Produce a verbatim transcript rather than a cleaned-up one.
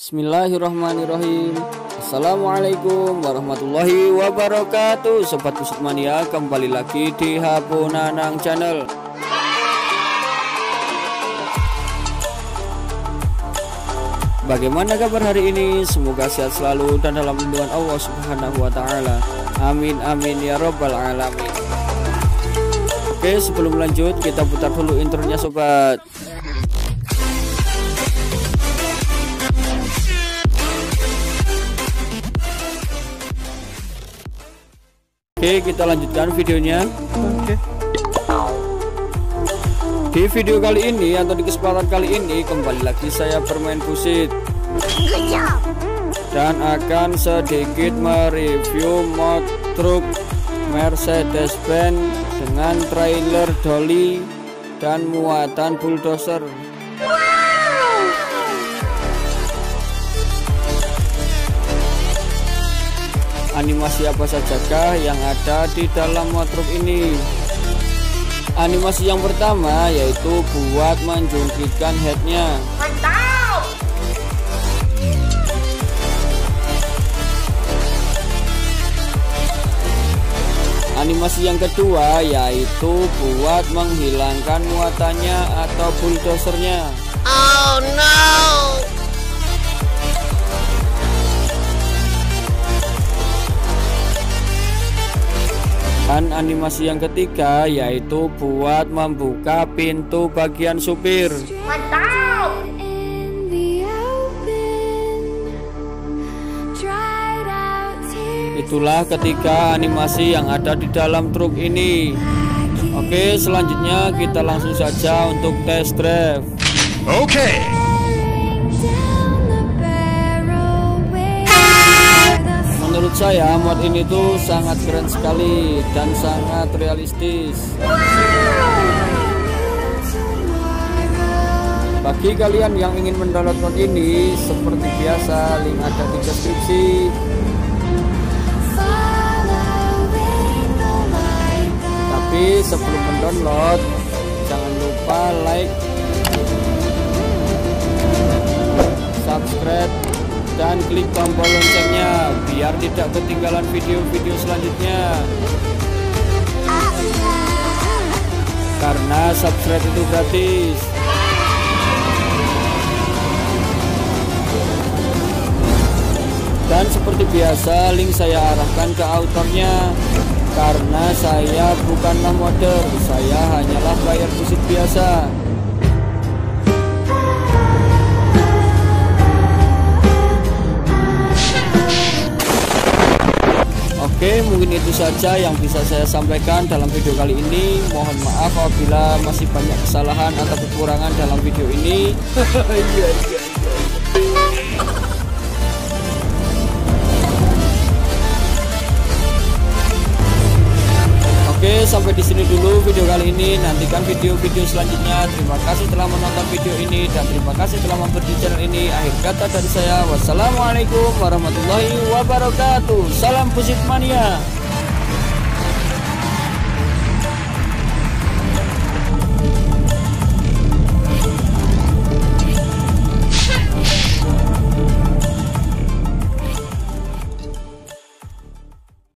Bismillahirrahmanirrahim. Assalamualaikum warahmatullahi wabarakatuh. Sobat Bussid Mania, kembali lagi di Hpo Nanang Channel. Bagaimana kabar hari ini? Semoga sehat selalu dan dalam lindungan Allah Subhanahu wa taala. Amin amin ya rabbal alamin. Oke, sebelum lanjut kita putar dulu intronya sobat. Oke, kita lanjutkan videonya. Oke. Di video kali ini atau di kesempatan kali ini kembali lagi saya bermain Bussid dan akan sedikit mereview mod truk Mercedes-Benz dengan trailer dolly dan muatan bulldozer. Animasi apa sajakah yang ada di dalam mod truk ini? Animasi yang pertama yaitu buat menjungkitkan headnya. Animasi yang kedua yaitu buat menghilangkan muatannya atau bulldozer-nya. Oh no. Dan animasi yang ketiga yaitu buat membuka pintu bagian supir. Mantap. Itulah ketiga animasi yang ada di dalam truk ini. Oke, selanjutnya kita langsung saja untuk test drive. Oke. Menurut saya mod ini tuh sangat keren sekali dan sangat realistis. Bagi kalian yang ingin mendownload mod ini, seperti biasa link ada di deskripsi. Tapi sebelum mendownload, jangan lupa like, subscribe, dan klik tombol loncengnya biar tidak ketinggalan video-video selanjutnya. Karena subscribe itu gratis. Dan seperti biasa link saya arahkan ke autornya. Karena saya bukanlah modder, saya hanyalah player Bussid biasa. Oke, mungkin itu saja yang bisa saya sampaikan dalam video kali ini. Mohon maaf apabila masih banyak kesalahan atau kekurangan dalam video ini. Oke, sampai di sini dulu video kali ini. Nantikan video-video selanjutnya. Terima kasih telah menonton video ini dan terima kasih telah mampir di channel ini. Akhir kata dari saya, wassalamualaikum warahmatullahi wabarakatuh. Salam Bussid Mania.